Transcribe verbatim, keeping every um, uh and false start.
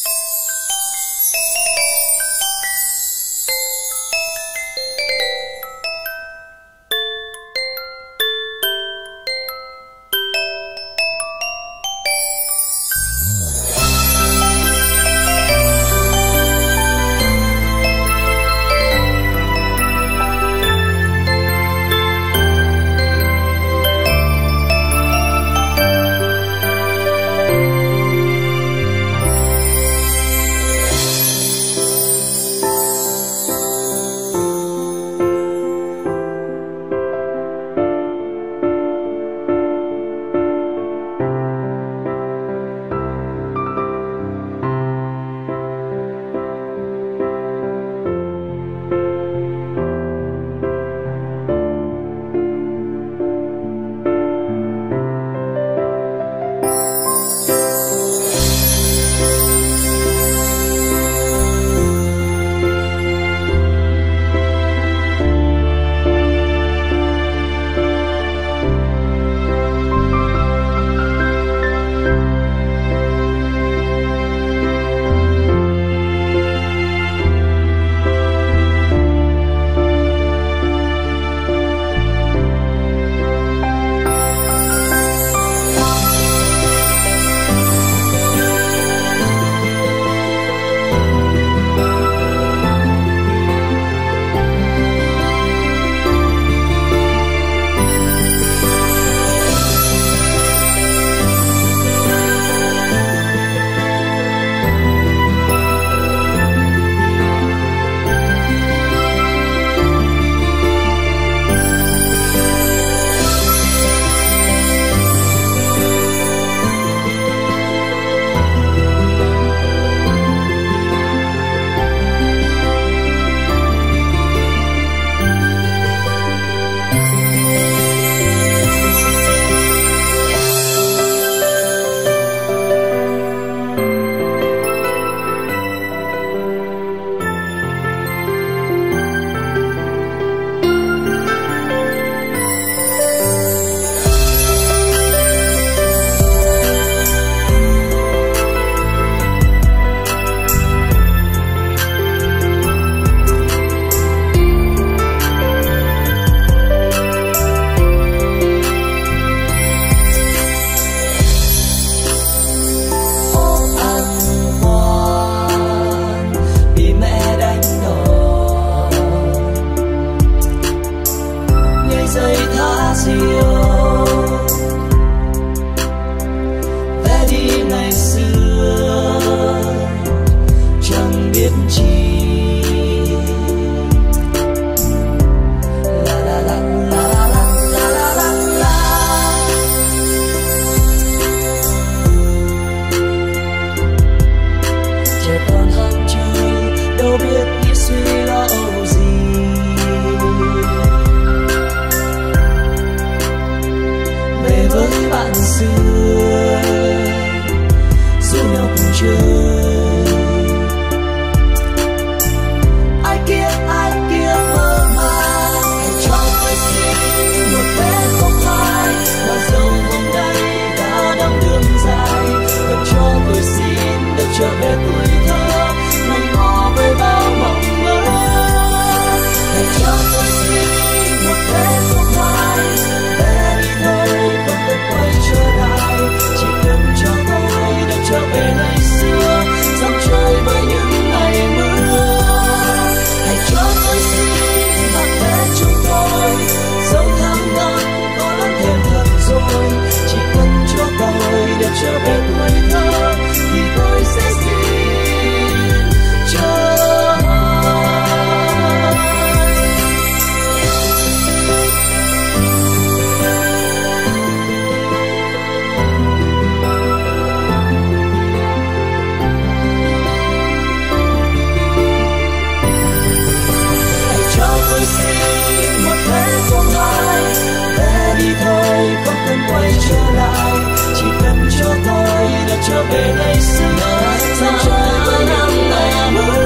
trở về ngày xưa, sao cho tôi năm nay mơ.